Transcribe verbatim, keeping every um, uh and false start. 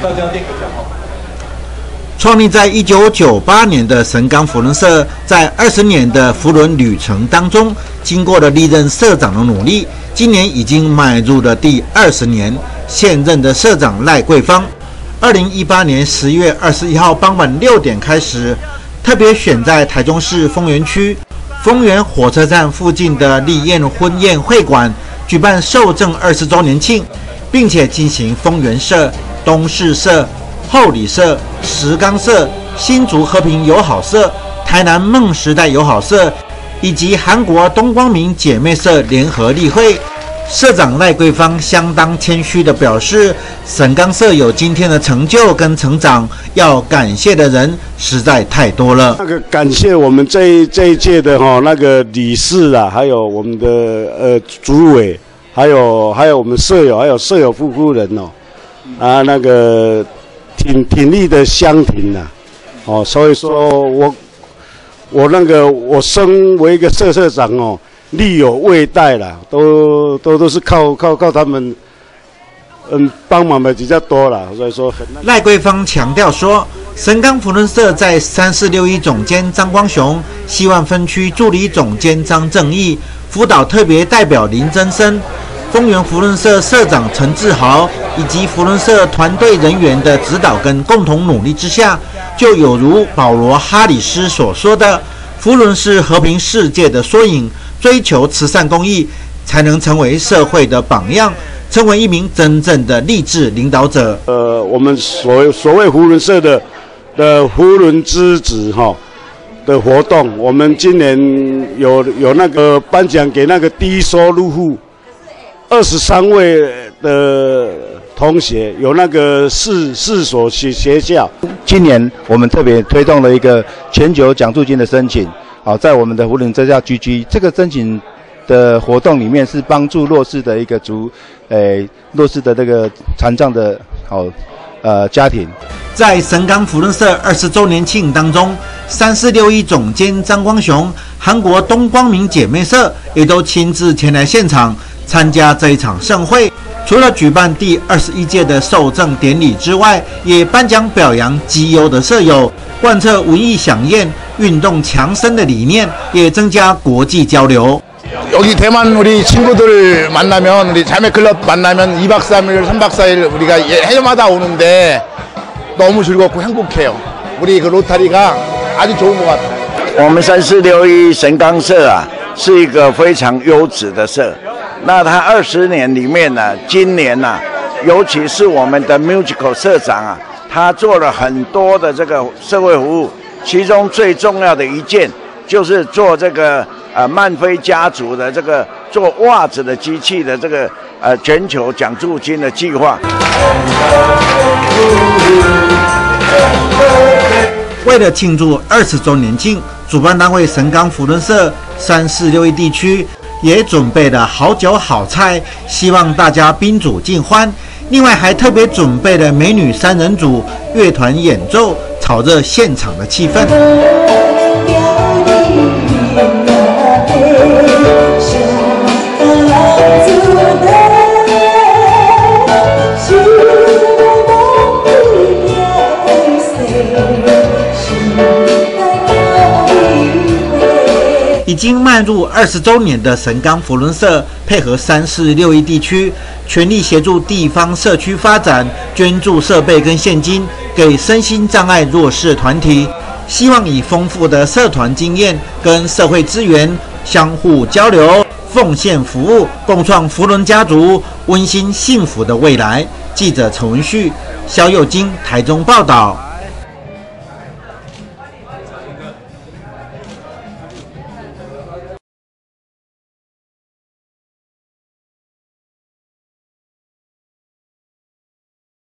到这家店可以讲哦。创立在一九九八年的神冈扶轮社，在二十年的扶轮旅程当中，经过了历任社长的努力，今年已经迈入了第二十年。现任的社长赖桂芳，二零一八年十月二十一号傍晚六点开始，特别选在台中市丰原区丰原火车站附近的丽宴婚宴会馆举办受证二十周年庆，并且进行丰原社、东势社、后里社、石冈社、新竹和平友好社、台南梦时代友好社以及韩国东光明姐妹社联合例会。社长赖桂芳相当谦虚地表示，神冈社有今天的成就跟成长，要感谢的人实在太多了。那个感谢我们这一这一届的哈、哦、那个理事啊，还有我们的呃主委，还有还有我们社友，还有社友夫妇人哦，啊那个。挺挺力的相挺呐、啊，哦，所以说我我那个我身为一个社社长哦，力有未逮啦，都都都是靠靠靠他们，嗯，帮忙的比较多啦，所以说很。赖桂芳强调说，神冈扶轮社在三四六一总监张光雄、西万分区助理总监张正义、辅导特别代表林真生、丰原扶轮社社长陈志豪以及扶轮社团队人员的指导跟共同努力之下，就有如保罗·哈里斯所说的，扶轮是和平世界的缩影，追求慈善公益，才能成为社会的榜样，成为一名真正的励志领导者。呃，我们所所谓扶轮社的的扶轮之子哈、哦、的活动，我们今年有有那个颁奖给那个低收入户。二十三位的同学有那个四四所学学校。今年我们特别推动了一个全球奖助金的申请，好、哦，在我们的扶轮之家 G G 这个申请的活动里面，是帮助弱势的一个族，诶、呃，弱势的这个残障的好、哦、呃家庭。在神冈扶轮社二十周年庆当中，三四六一总监张光雄、韩国东光明姐妹社也都亲自前来现场。参加这一场盛会，除了举办第二十一届的授证典礼之外，也颁奖表扬绩优的社友，贯彻文艺响宴、运动强身的理念，也增加国际交流。여기대만우리친구들만나면우리자매클럽만나면이 박 삼 일, 삼 박 사 일 우리가해마다오는데너무즐겁고행복해요우리그로타리가아주좋은것같아요我们三四六一神冈社啊，是一个非常优质的社。那他二十年里面呢、啊，今年呢、啊，尤其是我们的 musical 社长啊，他做了很多的这个社会服务，其中最重要的一件就是做这个呃曼菲家族的这个做袜子的机器的这个呃全球奖助金的计划。为了庆祝二十周年庆，主办单位神冈扶轮社三四六一地区。也准备了好酒好菜，希望大家宾主尽欢。另外还特别准备了美女三人组乐团演奏，炒热现场的气氛。已经迈入二十周年的神冈扶轮社，配合三四六一地区，全力协助地方社区发展，捐助设备跟现金给身心障碍弱势团体，希望以丰富的社团经验跟社会资源相互交流，奉献服务，共创扶轮家族温馨幸福的未来。记者陈文旭、萧佑金台中报道。